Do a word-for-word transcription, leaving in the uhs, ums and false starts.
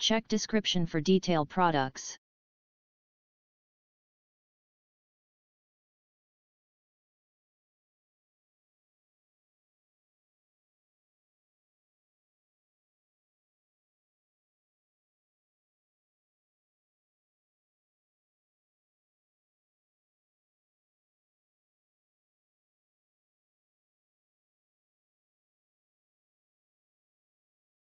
Check description for detailed products.